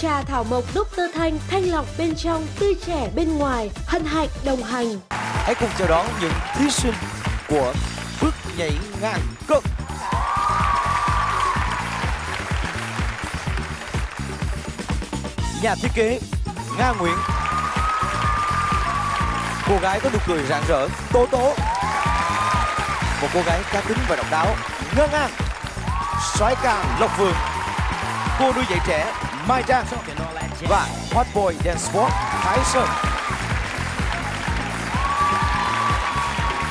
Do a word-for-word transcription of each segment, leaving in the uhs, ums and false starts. Trà thảo mộc doctor Thanh, thanh lọc bên trong, tươi trẻ bên ngoài, hân hạnh đồng hành. Hãy cùng chào đón những thí sinh của Bước nhảy ngàn cân. Nhà thiết kế Nga Nguyễn, cô gái có nụ cười rạng rỡ, tố tố, một cô gái cá tính và độc đáo, ngân ngang, soái ca Lộc Vượng, cô đuôi dạy trẻ Mai Trang và Hot Boy Dance Squad Thái Sơn.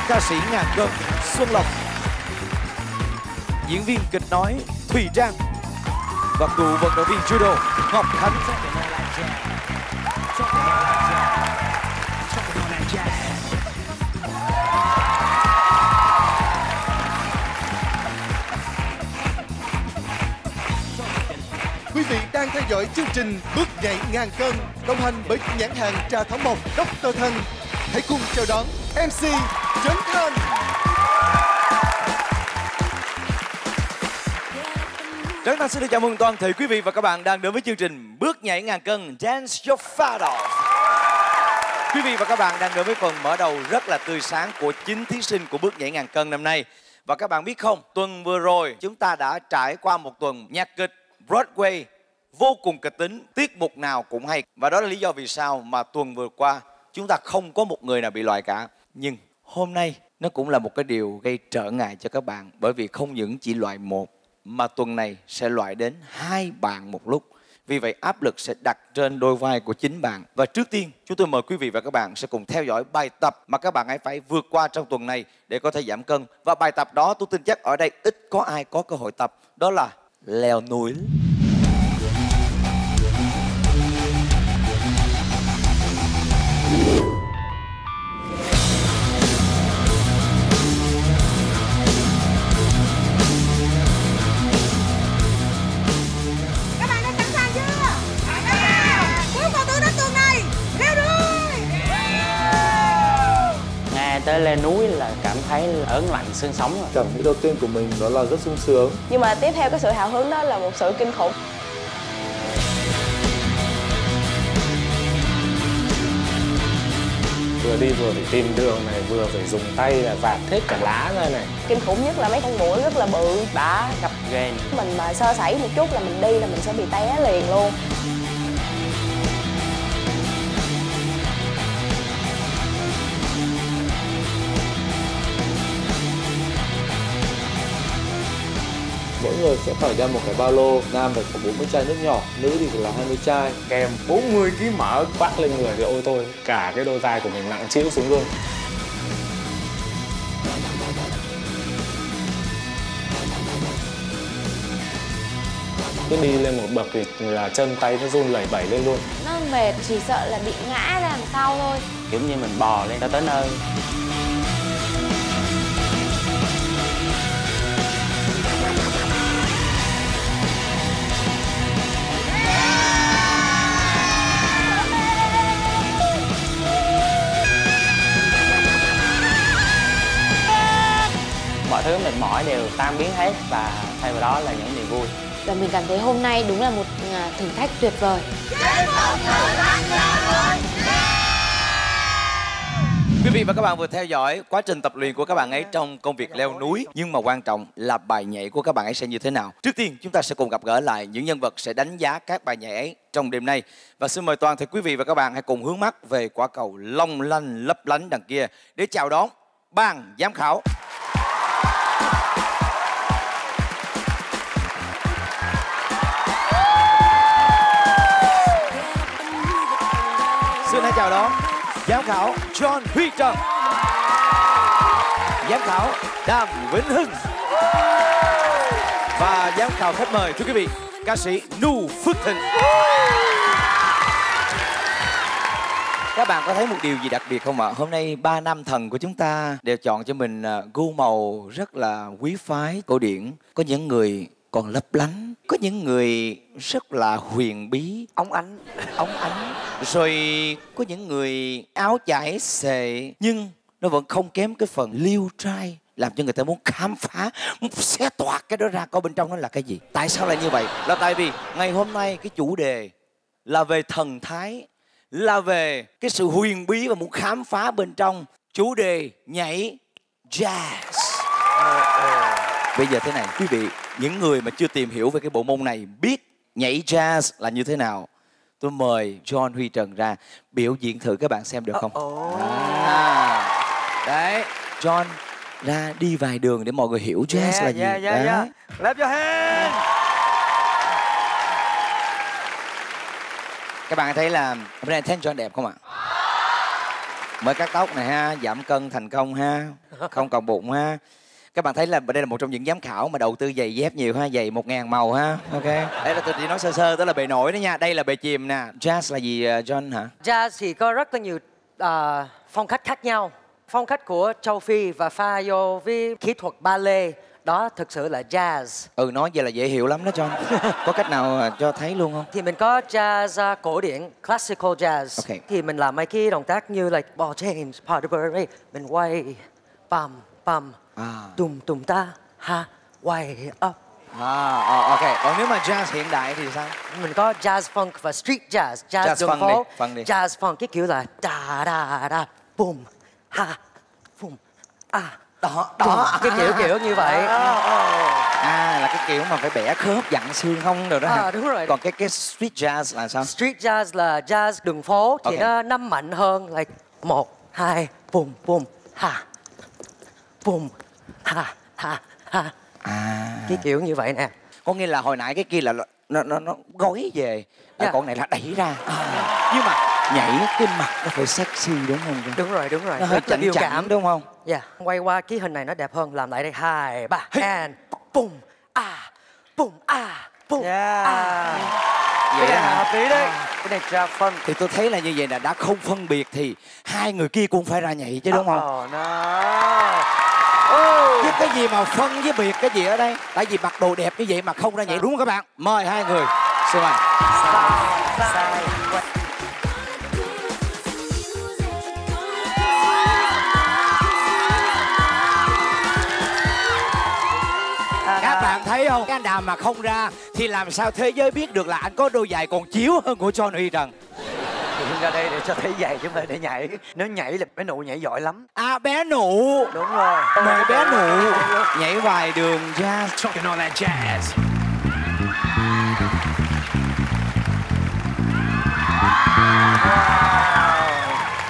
Ca sĩ Ngạn Cương Xuân Lộc, diễn viên kịch nói Thủy Trang và cựu vận động viên judo Ngọc Khánh. Quý vị đang theo dõi chương trình Bước nhảy ngàn cân, đồng hành bởi nhãn hàng trà thảo mộc doctor Thanh. Hãy cùng chào đón em xê Trấn Thành. Trấn Thành xin được chào mừng toàn thể quý vị và các bạn đang đến với chương trình Bước nhảy ngàn cân Dance Your Fat Off. Quý vị và các bạn đang đến với phần mở đầu rất là tươi sáng của chín thí sinh của Bước nhảy ngàn cân năm nay. Và các bạn biết không, tuần vừa rồi chúng ta đã trải qua một tuần nhạc kịch Broadway vô cùng kịch tính, tiết mục nào cũng hay. Và đó là lý do vì sao mà tuần vừa qua chúng ta không có một người nào bị loại cả. Nhưng hôm nay nó cũng là một cái điều gây trở ngại cho các bạn, bởi vì không những chỉ loại một mà tuần này sẽ loại đến hai bạn một lúc. Vì vậy áp lực sẽ đặt trên đôi vai của chính bạn. Và trước tiên chúng tôi mời quý vị và các bạn sẽ cùng theo dõi bài tập mà các bạn hãy phải vượt qua trong tuần này để có thể giảm cân. Và bài tập đó tôi tin chắc ở đây ít có ai có cơ hội tập, đó là leo núi. Tới lên núi là cảm thấy ớn lạnh xương sống rồi. Cảm nghĩ đầu tiên của mình đó là rất sung sướng. Nhưng mà tiếp theo cái sự hào hứng đó là một sự kinh khủng. Vừa đi vừa phải tìm đường này, vừa phải dùng tay là vạt hết cả lá ra này. Kinh khủng nhất là mấy con muỗi rất là bự, đá gập ghềnh. Mình mà sơ sẩy một chút là mình đi là mình sẽ bị té liền luôn. Mỗi người sẽ phải đem một cái ba lô, nam phải có bốn mươi chai nước nhỏ, nữ thì là hai mươi chai, kèm bốn mươi ký mỡ quát lên người thì ôi tôi, cả cái đôi vai của mình nặng trĩu xuống luôn. Cứ đi lên một bậc thì là chân tay nó run lẩy bẩy lên luôn. Nó mệt, chỉ sợ là bị ngã ra đằng sau thôi. Kiểu như mình bò lên, đã tới nơi. Thứ mệt mỏi đều tan biến hết và thay vào đó là những niềm vui. Và mình cảm thấy hôm nay đúng là một thử thách tuyệt vời. Quý vị và các bạn vừa theo dõi quá trình tập luyện của các bạn ấy trong công việc leo núi, nhưng mà quan trọng là bài nhảy của các bạn ấy sẽ như thế nào. Trước tiên chúng ta sẽ cùng gặp gỡ lại những nhân vật sẽ đánh giá các bài nhảy ấy trong đêm nay. Và xin mời toàn thể quý vị và các bạn hãy cùng hướng mắt về quả cầu long lanh lấp lánh đằng kia để chào đón ban giám khảo. Xin hãy chào đón giám khảo John Huy Trần, giám khảo Đàm Vĩnh Hưng và giám khảo khách mời, thưa quý vị, ca sĩ Noo Phước Thịnh. Các bạn có thấy một điều gì đặc biệt không ạ? Hôm nay ba nam thần của chúng ta đều chọn cho mình gu màu rất là quý phái, cổ điển. Có những người còn lấp lánh, có những người rất là huyền bí, óng ánh, óng ánh. Rồi có những người áo chải xệ, nhưng nó vẫn không kém cái phần liêu trai, làm cho người ta muốn khám phá, muốn xé toạc cái đó ra coi bên trong nó là cái gì. Tại sao lại như vậy? Là tại vì ngày hôm nay cái chủ đề là về thần thái, là về cái sự huyền bí và muốn khám phá bên trong. Chủ đề nhảy jazz. Bây giờ thế này quý vị, những người mà chưa tìm hiểu về cái bộ môn này, biết nhảy jazz là như thế nào, tôi mời John Huy Trần ra biểu diễn thử các bạn xem được không? Oh. À. Đấy, John ra đi vài đường để mọi người hiểu jazz yeah, là gì. Yeah, yeah, yeah. Clap your hands. Các bạn thấy là hôm nay Thanh John đẹp không ạ? Mới cắt tóc này ha, giảm cân thành công ha, không còn bụng ha. Các bạn thấy là đây là một trong những giám khảo mà đầu tư giày dép nhiều ha, giày một ngàn màu ha. Ok. Đây là tôi chỉ nói sơ sơ, đó là bề nổi đó nha. Đây là bề chìm nè. Jazz là gì John hả? Jazz thì có rất là nhiều uh, phong cách khác nhau. Phong cách của châu Phi và pha vô với kỹ thuật ballet. Đó thực sự là jazz. Ừ, nói vậy là dễ hiểu lắm đó John. Có cách nào cho thấy luôn không? Thì mình có jazz uh, cổ điển, classical jazz. Okay. Thì mình làm mấy cái động tác như là ball change, party, mình quay, bam, bam. À. Tùm tùm ta ha quay up. À, à, ok. Còn nếu mà jazz hiện đại thì sao? Mình có jazz funk và street jazz. Jazz, jazz đường phố, jazz funk cái kiểu là da da da boom ha boom a à, đó đó boom. Cái kiểu kiểu như vậy. À, à là cái kiểu mà phải bẻ khớp dặn xương không được đó. À, đúng rồi. Còn cái cái street jazz là sao? Street jazz là jazz đường phố thì okay. Nó nắm mạnh hơn, like một hai boom boom ha boom ha ha ha à. Cái kiểu như vậy nè, có nghĩa là hồi nãy cái kia là nó nó nó gói về yeah. Còn này là đẩy ra à. Nhưng mà nhảy cái mặt nó phải sexy đúng không? Đúng rồi, đúng rồi, nó hơi chảnh chảnh đúng không? Dạ yeah. Quay qua cái hình này nó đẹp hơn, làm lại đây hai ba and bum a bum a bum a. Vậy cái này hợp lý đấy à. Cái này jazz funk thì tôi thấy là như vậy là đã không phân biệt thì hai người kia cũng phải ra nhảy chứ đúng không? Oh, no. Oh. Chứ cái gì mà phân với biệt cái gì ở đây? Tại vì mặc đồ đẹp như vậy mà không ra nhảy đúng không các bạn? Mời hai người. Xin mời. Các bạn thấy không? Cái anh Đàm mà không ra thì làm sao thế giới biết được là anh có đôi giày còn chiếu hơn của John Huy Trần? Ra đây để cho thấy giày chứ mà để nhảy. Nếu nhảy là bé Nụ nhảy giỏi lắm. À bé Nụ. Đúng rồi. Mời bé Nụ nhảy vài đường jazz. Talking all that jazz.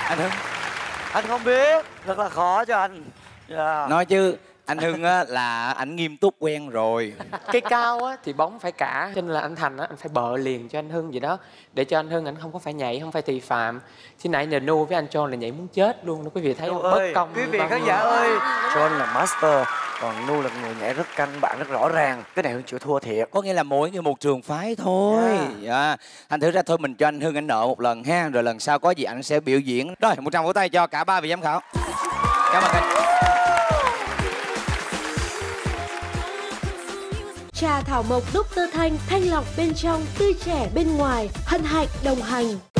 Anh Hưng. Anh không biết. Thật là khó cho anh. Yeah. Nói chứ anh Hưng á, là anh nghiêm túc quen rồi. Cái cao á, thì bóng phải cả, cho nên là anh Thành á, anh phải bợ liền cho anh Hưng vậy đó. Để cho anh Hưng anh không có phải nhảy, không phải thị phạm. Chứ nãy giờ Noo với anh John là nhảy muốn chết luôn đó. Quý vị thấy không? Bất công. Quý vị khán giả ơi, John là master, còn Noo là người nhảy rất căn bản, rất rõ ràng. Cái này Hưng chịu thua thiệt. Có nghĩa là mỗi người một trường phái thôi. yeah. Yeah. Thành thử ra thôi mình cho anh Hưng anh nợ một lần ha. Rồi lần sau có gì anh sẽ biểu diễn. Rồi, một trăm vỗ tay cho cả ba vị giám khảo. Cảm ơn anh. Trà thảo mộc Doctor Thanh, thanh lọc bên trong, tươi trẻ bên ngoài, hân hạnh đồng hành.